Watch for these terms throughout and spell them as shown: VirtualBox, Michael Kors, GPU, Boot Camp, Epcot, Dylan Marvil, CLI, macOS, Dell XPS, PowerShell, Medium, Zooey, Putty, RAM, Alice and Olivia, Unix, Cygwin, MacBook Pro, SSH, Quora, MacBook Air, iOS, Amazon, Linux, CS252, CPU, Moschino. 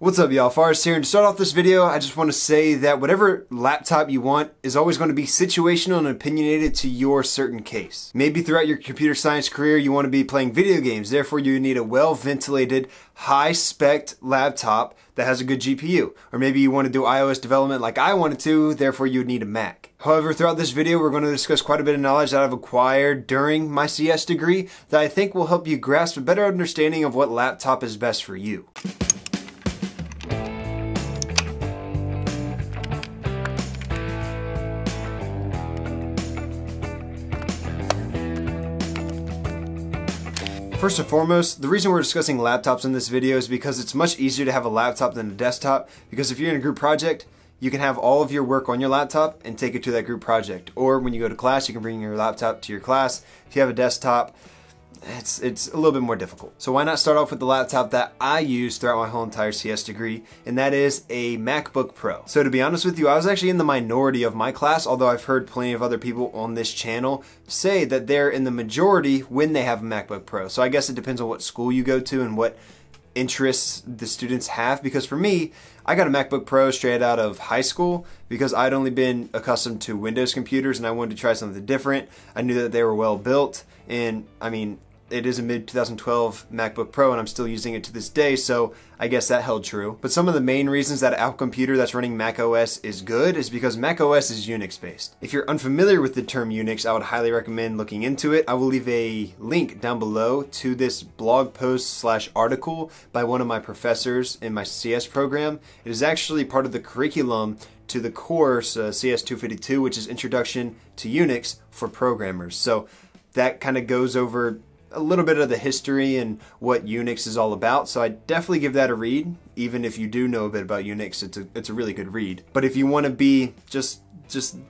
What's up, y'all? Faris here, and to start off this video, I just want to say that whatever laptop you want is always going to be situational and opinionated to your certain case. Maybe throughout your computer science career, you want to be playing video games. Therefore, you need a well-ventilated, high-spec laptop that has a good GPU. Or maybe you want to do iOS development like I wanted to, therefore you would need a Mac. However, throughout this video, we're going to discuss quite a bit of knowledge that I've acquired during my CS degree that I think will help you grasp a better understanding of what laptop is best for you. First and foremost, the reason we're discussing laptops in this video is because it's much easier to have a laptop than a desktop, because if you're in a group project, you can have all of your work on your laptop and take it to that group project. Or when you go to class, you can bring your laptop to your class. If you have a desktop, it's a little bit more difficult. So why not start off with the laptop that I used throughout my whole entire CS degree, and that is a MacBook Pro. So to be honest with you, I was actually in the minority of my class, although I've heard plenty of other people on this channel say that they're in the majority when they have a MacBook Pro. So I guess it depends on what school you go to and what interests the students have, because for me, I got a MacBook Pro straight out of high school because I'd only been accustomed to Windows computers and I wanted to try something different. I knew that they were well built, and I mean, it is a mid-2012 MacBook Pro and I'm still using it to this day, so I guess that held true. But some of the main reasons that a computer that's running macOS is good is because macOS is Unix based. If you're unfamiliar with the term Unix, I would highly recommend looking into it. I will leave a link down below to this blog post / article by one of my professors in my CS program. It is actually part of the curriculum to the course CS252, which is Introduction to Unix for Programmers. So that kind of goes over a little bit of the history and what Unix is all about, so I definitely give that a read. Even if you do know a bit about Unix, it's a really good read. But if you want to be just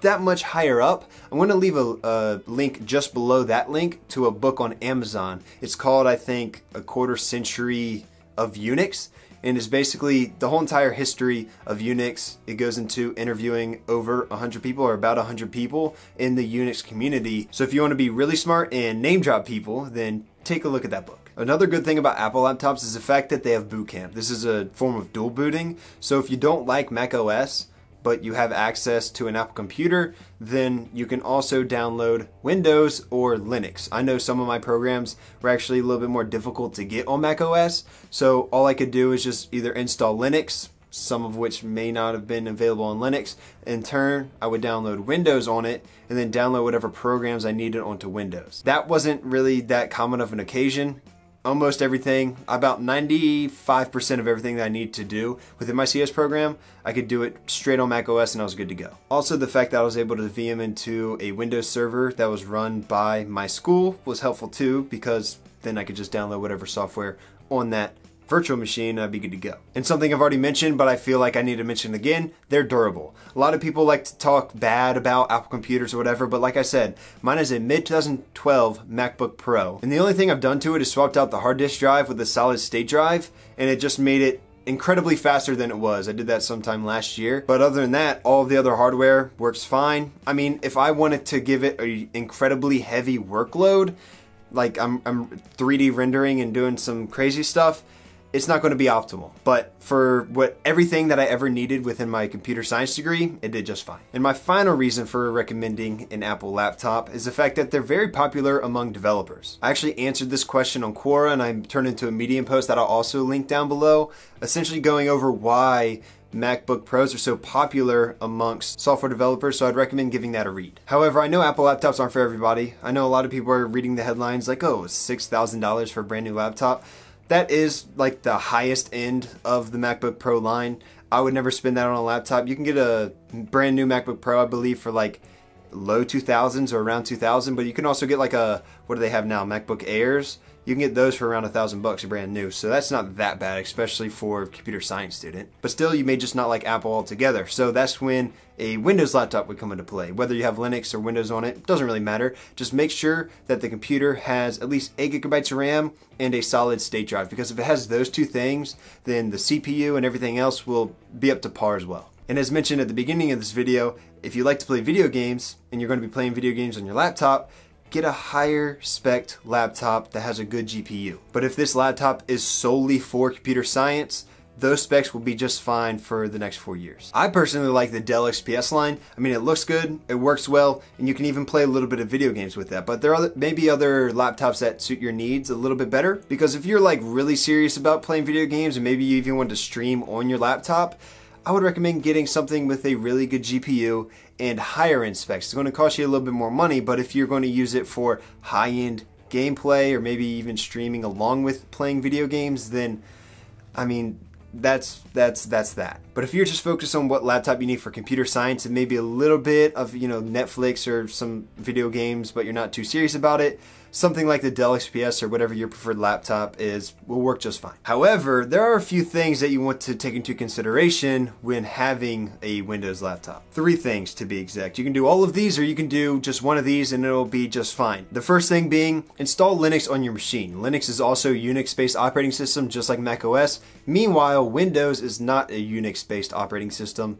that much higher up, I'm going to leave a link just below that link to a book on Amazon. It's called, I think, A Quarter Century of Unix, and it's basically the whole entire history of Unix. It goes into interviewing over 100 people, or about 100 people in the Unix community. So if you want to be really smart and name drop people, then take a look at that book. Another good thing about Apple laptops is the fact that they have Boot Camp. This is a form of dual booting. So if you don't like macOS, but you have access to an Apple computer, then you can also download Windows or Linux. I know some of my programs were actually a little bit more difficult to get on macOS, so all I could do is just either install Linux, some of which may not have been available on Linux. In turn, I would download Windows on it and then download whatever programs I needed onto Windows. That wasn't really that common of an occasion. Almost everything, about 95% of everything that I need to do within my CS program, I could do it straight on macOS and I was good to go. Also, the fact that I was able to VM into a Windows server that was run by my school was helpful too, because then I could just download whatever software on that virtual machine and I'd be good to go. And something I've already mentioned, but I feel like I need to mention again, they're durable. A lot of people like to talk bad about Apple computers or whatever, but like I said, mine is a mid-2012 MacBook Pro. And the only thing I've done to it is swapped out the hard disk drive with a solid state drive, and it just made it incredibly faster than it was. I did that sometime last year. But other than that, all of the other hardware works fine. I mean, if I wanted to give it an incredibly heavy workload, like I'm 3D rendering and doing some crazy stuff, it's not going to be optimal, but for everything that I ever needed within my computer science degree, it did just fine. And my final reason for recommending an Apple laptop is the fact that they're very popular among developers. I actually answered this question on Quora, and I turned into a Medium post that I'll also link down below, essentially going over why MacBook Pros are so popular amongst software developers, so I'd recommend giving that a read. However, I know Apple laptops aren't for everybody. I know a lot of people are reading the headlines like, oh, $6,000 for a brand new laptop. That is like the highest end of the MacBook Pro line. I would never spend that on a laptop. You can get a brand new MacBook Pro, I believe, for like low 2000s or around 2000, but you can also get like a, what do they have now? MacBook Airs. You can get those for around $1,000 brand new. So that's not that bad, especially for a computer science student. But still, you may just not like Apple altogether. So that's when a Windows laptop would come into play. Whether you have Linux or Windows on it, doesn't really matter. Just make sure that the computer has at least 8 GB of RAM and a solid state drive, because if it has those two things, then the CPU and everything else will be up to par as well. And as mentioned at the beginning of this video, if you like to play video games and you're going to be playing video games on your laptop, get a higher spec laptop that has a good GPU. But if this laptop is solely for computer science, those specs will be just fine for the next 4 years. I personally like the Dell XPS line. I mean, it looks good, it works well, and you can even play a little bit of video games with that. But there are maybe other laptops that suit your needs a little bit better, because if you're like really serious about playing video games and maybe you even want to stream on your laptop, I would recommend getting something with a really good GPU and higher end specs. It's going to cost you a little bit more money, but if you're going to use it for high-end gameplay or maybe even streaming along with playing video games, then I mean, that's that. But if you're just focused on what laptop you need for computer science and maybe a little bit of, you know, Netflix or some video games, but you're not too serious about it, something like the Dell XPS or whatever your preferred laptop is will work just fine. However, there are a few things that you want to take into consideration when having a Windows laptop. 3 things to be exact. You can do all of these, or you can do just one of these and it'll be just fine. The first thing being, install Linux on your machine. Linux is also a Unix-based operating system, just like macOS. Meanwhile, Windows is not a Unix-based operating system,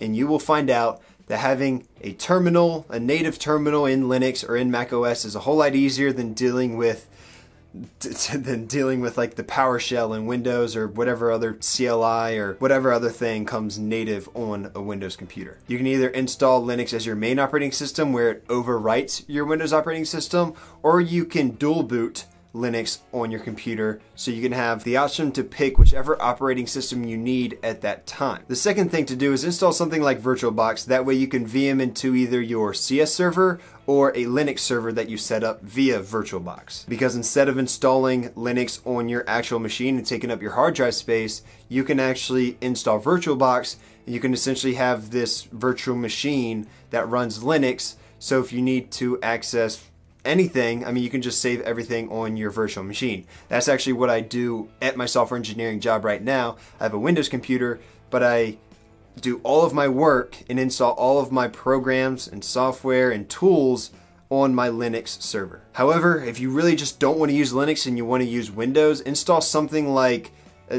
and you will find out that having a terminal, a native terminal in Linux or in macOS is a whole lot easier than dealing with like the PowerShell in Windows or whatever other CLI or whatever other thing comes native on a Windows computer. You can either install Linux as your main operating system, where it overwrites your Windows operating system, or you can dual boot Linux on your computer, so you can have the option to pick whichever operating system you need at that time. The second thing to do is install something like VirtualBox. That way you can VM into either your CS server or a Linux server that you set up via VirtualBox. Because instead of installing Linux on your actual machine and taking up your hard drive space, you can actually install VirtualBox, and you can essentially have this virtual machine that runs Linux. So if you need to access anything, I mean, you can just save everything on your virtual machine. That's actually what I do at my software engineering job right now. I have a Windows computer, but I do all of my work and install all of my programs and software and tools on my Linux server. However, if you really just don't want to use Linux and you want to use Windows, install something like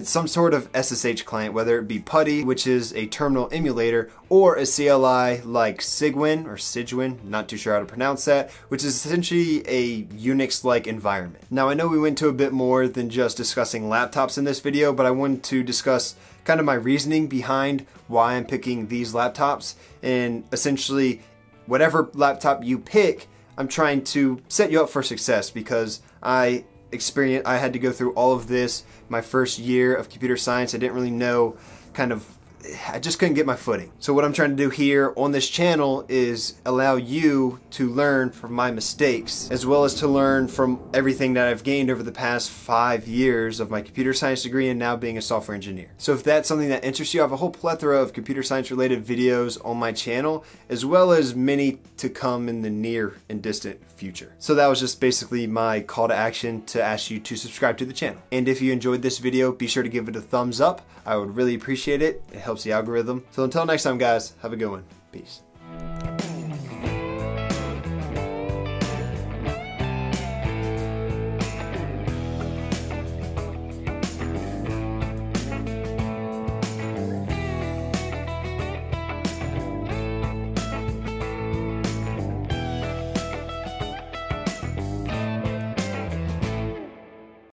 some sort of SSH client, whether it be Putty, which is a terminal emulator, or a CLI like Cygwin or Cygwin, not too sure how to pronounce that, which is essentially a Unix-like environment. Now, I know we went to a bit more than just discussing laptops in this video, but I wanted to discuss kind of my reasoning behind why I'm picking these laptops. And essentially, whatever laptop you pick, I'm trying to set you up for success, because I had to go through all of this my first year of computer science. I didn't really know, I just couldn't get my footing. So what I'm trying to do here on this channel is allow you to learn from my mistakes, as well as to learn from everything that I've gained over the past 5 years of my computer science degree and now being a software engineer. So if that's something that interests you, I have a whole plethora of computer science related videos on my channel, as well as many to come in the near and distant future. So that was just basically my call to action to ask you to subscribe to the channel. And if you enjoyed this video, be sure to give it a thumbs up. I would really appreciate it. It helps the algorithm. So until next time, guys, have a good one. Peace.